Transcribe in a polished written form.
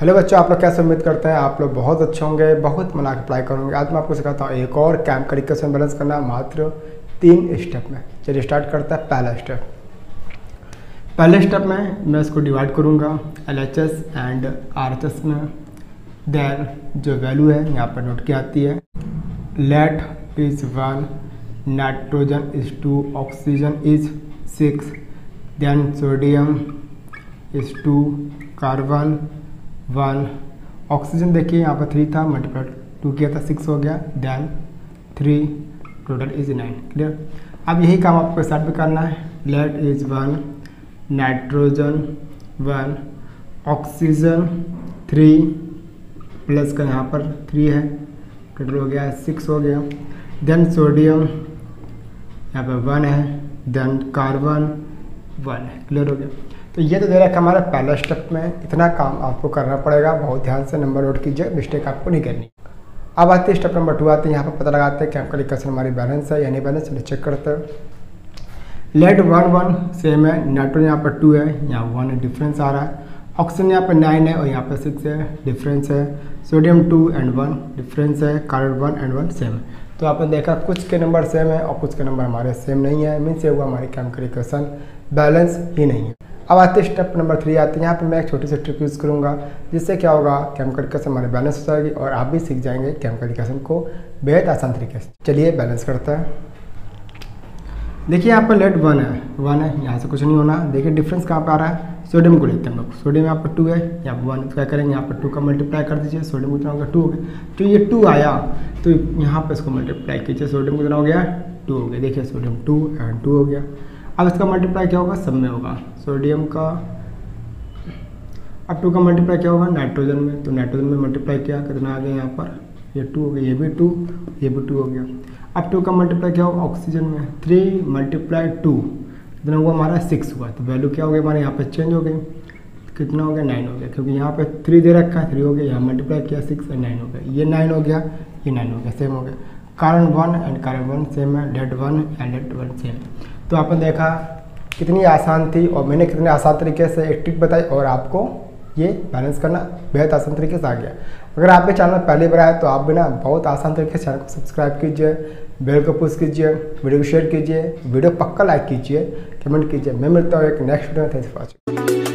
Hello बच्चों, आप लोग कैसे? उम्मीद करते हैं आप लोग बहुत अच्छे होंगे, बहुत मना के अप्लाई करोगे। आज मैं आपको सिखाता हूँ एक और कैम्प का इक्वेशन बैलेंस करना मात्र 3 स्टेप में। चलिए स्टार्ट करते हैं। पहले स्टेप में मैं इसको डिवाइड करूँगा LHS एंड RHS में। देन जो वैल्यू है यहाँ पर नोट की आती है, lead is 1, nitrogen is 2, oxygen is 6, then sodium is 2, carbon 1, oxygen देखिए यहाँ पर 3 था, मल्टीप्लाई 2 किया था 6 हो गया, देन 3, टोटल इज 9। क्लियर? अब यही काम आपको साथ भी करना है। Lead is 1, nitrogen 1, oxygen 3 plus का यहाँ पर 3 है, टोटल हो गया 6 हो गया, देन सोडियम यहाँ पर 1 है, देन कार्बन 1 है। क्लियर हो गया? तो ये तो डायरेक्ट हमारा पहला स्टेप में इतना काम आपको करना पड़ेगा। बहुत ध्यान से नंबर नोट कीजिए, मिस्टेक आपको नहीं करनी। अब आते हैं स्टेप नंबर 2 आते हैं। यहाँ पर पता लगाते हैं केमिकल इक्वेशन हमारी बैलेंस है या नहीं बैलेंस, चेक करते हैं। लेट 1 1 सेम है, नाइट्रोजन यहाँ पर 2 है, यहाँ 1 है, डिफरेंस आ रहा है। ऑक्सीजन यहाँ पर 9 है और यहाँ पर 6 है, डिफरेंस है। सोडियम 2 एंड 1 डिफरेंस है, कार्बन 1 एंड 1 सेम है। तो आपने देखा कुछ के नंबर सेम है और कुछ के नंबर हमारे सेम नहीं है, मीन्स ये हुआ हमारी केमिकल इक्वेशन बैलेंस ही नहीं है। अब आते हैं स्टेप नंबर 3 आते हैं। यहाँ पे मैं एक छोटी सी ट्रिक यूज़ करूँगा, जिससे क्या होगा, केमिकल इक्वेशन हमारे बैलेंस हो जाएगी और आप भी सीख जाएंगे केमिकल इक्वेशन को बेहद आसान तरीके से। चलिए बैलेंस करता है। देखिए यहाँ पर लेट 1 है, यहाँ से कुछ नहीं होना। देखिए डिफरेंस कहाँ पर आ रहा है, सोडियम को लेते हैं हम लोग। सोडियम यहाँ पर 2 है, यहाँ पर 1, क्या करेंगे, यहाँ पर 2 का मल्टीप्लाई कर दीजिए। सोडियम कितना होगा, 2 हो गया। तो ये 2 आया तो यहाँ पर इसको मल्टीप्लाई कीजिए, सोडियम कितना हो गया, 2 हो गया। देखिए सोडियम 2 एंड 2 हो गया। अब इसका मल्टीप्लाई क्या होगा, सब में होगा सोडियम का। अब 2 का मल्टीप्लाई क्या होगा, नाइट्रोजन में। तो नाइट्रोजन में मल्टीप्लाई किया, कितना आ गया यहाँ पर, ये 2 हो गया, ये भी 2, ये भी 2 हो गया। अब 2 का मल्टीप्लाई क्या होगा, ऑक्सीजन में 3 मल्टीप्लाई 2, कितना हुआ हमारा, 6 हुआ। तो वैल्यू क्या हो गई हमारे यहाँ पर, चेंज हो गई, कितना हो गया, 9 हो गया, क्योंकि यहाँ पे 3 दे रखा है, 3 हो गया, यहाँ मल्टीप्लाई किया 6 और 9 हो गया, ये 9 हो गया, ये 9 हो गया, सेम हो गया। कार्बन 1 एंड कार्बन 1 सेम है, लेड 1 एंड लेड 1 सेम है। तो आपने देखा कितनी आसान थी और मैंने कितने आसान तरीके से एक ट्रिक बताई और आपको ये बैलेंस करना बेहद आसान तरीके से आ गया। अगर आपके चैनल पहली बार आए तो आप भी ना बहुत आसान तरीके से चैनल को सब्सक्राइब कीजिए, बेल को पुश कीजिए, वीडियो को शेयर कीजिए, वीडियो पक्का लाइक कीजिए, कमेंट कीजिए। मैं मिलता हूँ एक नेक्स्ट वीडियो में। Thanks for watching.